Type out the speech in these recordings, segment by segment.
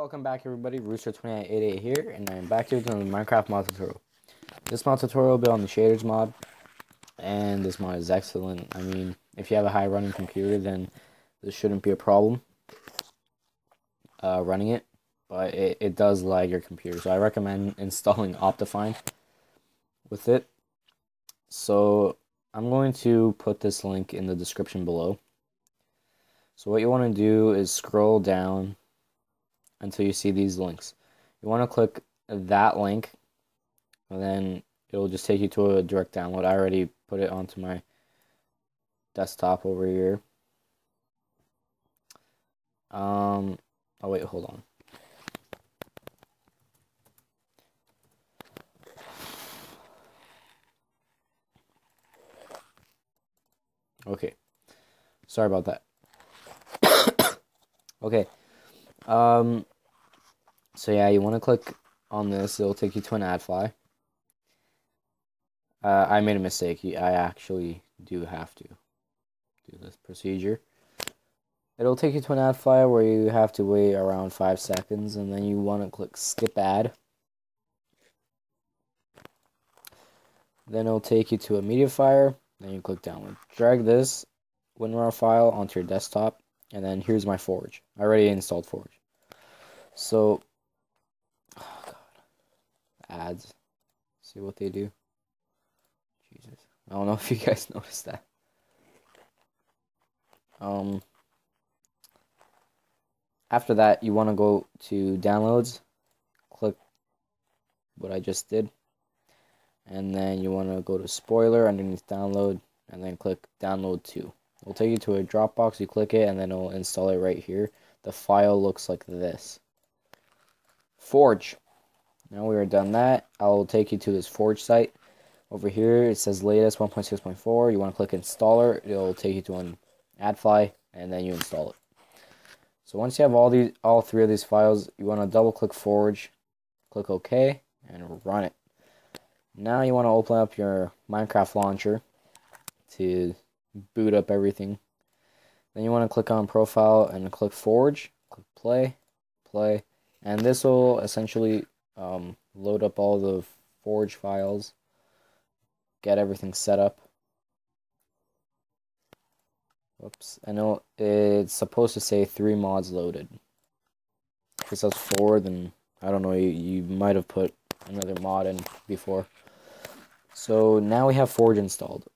Welcome back everybody, Rooster2988 here, and I'm back here with another Minecraft mod tutorial. This mod tutorial will be on the shaders mod, and this mod is excellent. I mean, if you have a high running computer, then this shouldn't be a problem running it, but it does lag your computer, so I recommend installing Optifine with it. So I'm going to put this link in the description below. So what you want to do is scroll down until you see these links. You want to click that link, and then it will just take you to a direct download. I already put it onto my desktop over here. Oh wait, hold on. Okay, sorry about that. Okay. So yeah, you want to click on this. It'll take you to an AdFly. I made a mistake. I actually do have to do this procedure. It'll take you to an AdFly where you have to wait around 5 seconds, and then you want to click skip ad. Then it'll take you to a MediaFire. Then you click download. Drag this WinRAR file onto your desktop, and then here's my Forge. I already installed Forge. So, oh God, ads. See what they do. Jesus, I don't know if you guys noticed that. After that, you want to go to downloads, click what I just did, and then you want to go to spoiler underneath download, and then click download to. It'll take you to a Dropbox. You click it, and then it'll install it right here. The file looks like this. Forge. Now we are done that. I'll take you to this Forge site. Over here, it says latest 1.6.4. You want to click installer. It'll take you to an AdFly, and then you install it. So once you have all three of these files, you want to double-click Forge, click OK, and run it. Now you want to open up your Minecraft launcher to boot up everything. Then you want to click on profile and click Forge, click play, and this will essentially load up all the Forge files, get everything set up. Whoops, I know it's supposed to say 3 mods loaded. If it says 4, then I don't know, you might have put another mod in before. So now we have Forge installed.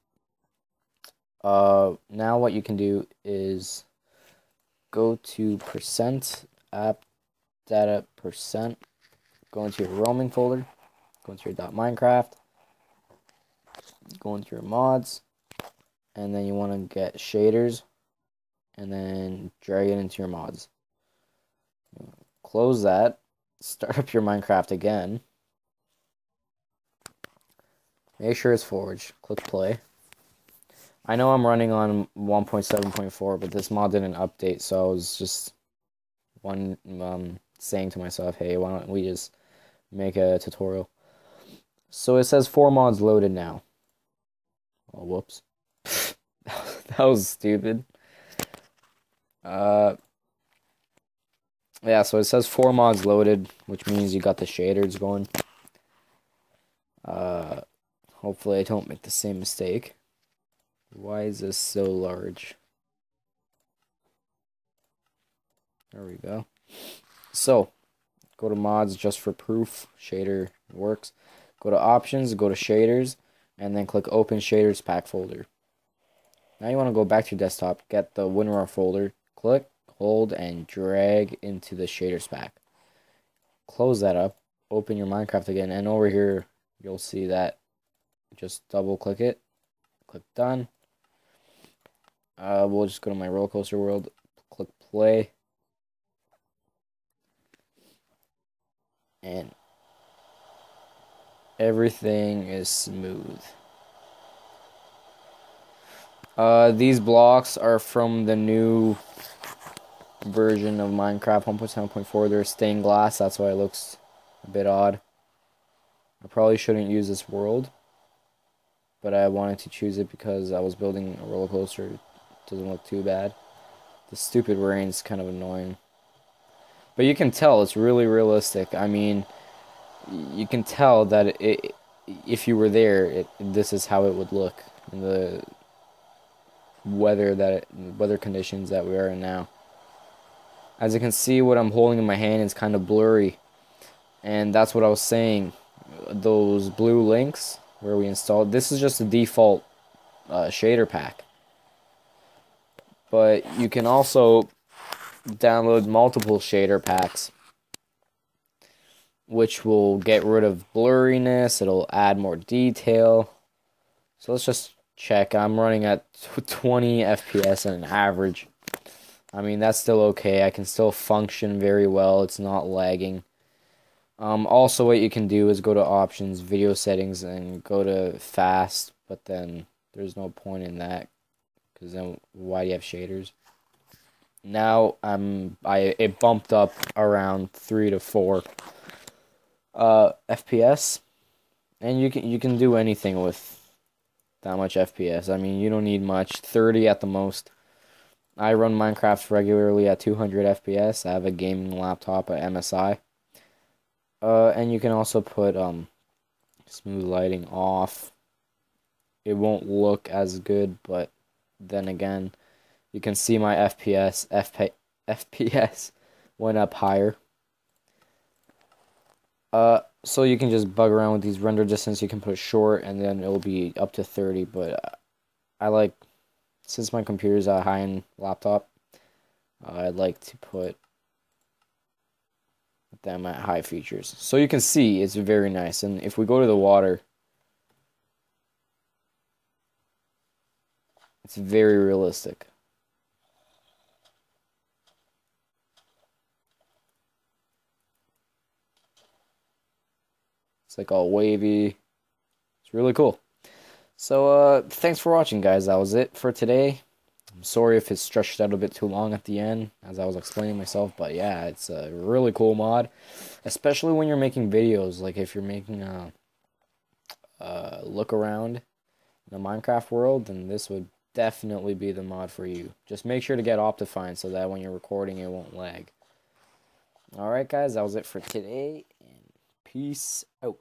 Now what you can do is go to percent app data percent, go into your roaming folder, go into your .minecraft, go into your mods, and then you want to get shaders, and then drag it into your mods. Close that, start up your Minecraft again. Make sure it's Forge. Click play. I know I'm running on 1.7.4, but this mod didn't update, so I was just saying to myself, hey, why don't we just make a tutorial? So it says 4 mods loaded now. Oh, whoops. That was stupid. Yeah, so it says 4 mods loaded, which means you got the shaders going. Hopefully I don't make the same mistake. Why is this so large? There we go. So, go to mods just for proof. Shader works. Go to options, go to shaders, and then click open shaders pack folder. Now you want to go back to your desktop, get the WinRAR folder, click, hold, and drag into the shaders pack. Close that up, open your Minecraft again, and over here you'll see that. Just double click it, click done. We'll just go to my roller coaster world, click play, and everything is smooth. These blocks are from the new version of Minecraft 1.7.4. They're stained glass, that's why it looks a bit odd. I probably shouldn't use this world, but I wanted to choose it because I was building a roller coaster. It doesn't look too bad. The stupid rain's kind of annoying. But you can tell it's really realistic. I mean, you can tell that it, if you were there, this is how it would look in the weather conditions that we are in now. As you can see, what I'm holding in my hand is kind of blurry, and that's what I was saying. Those blue links where we installed, this is just the default shader pack, but you can also download multiple shader packs, which will get rid of blurriness. It'll add more detail. So let's just check. I'm running at 20 FPS on an average. I mean, that's still okay. I can still function very well. It's not lagging. Also, what you can do is go to options, video settings, and go to fast, but then there's no point in that, because then why do you have shaders? Now it bumped up around 3 to 4 FPS, and you can do anything with that much FPS. I mean, you don't need much, 30 at the most. I run Minecraft regularly at 200 FPS. I have a gaming laptop at MSI. And you can also put smooth lighting off. It won't look as good, but then again, you can see my FPS went up higher. So you can just bug around with these render distance. You can put short, and then it'll be up to 30, but I like... Since my computer is a high-end laptop, I'd like to put them at high features. So you can see it's very nice. And if we go to the water, it's very realistic. It's like all wavy. It's really cool. So, thanks for watching, guys. That was it for today. I'm sorry if it stretched out a bit too long at the end, as I was explaining myself, but yeah, it's a really cool mod, especially when you're making videos. Like, if you're making a look around in a Minecraft world, then this would definitely be the mod for you. Just make sure to get Optifine so that when you're recording, it won't lag. Alright, guys, that was it for today, and peace out.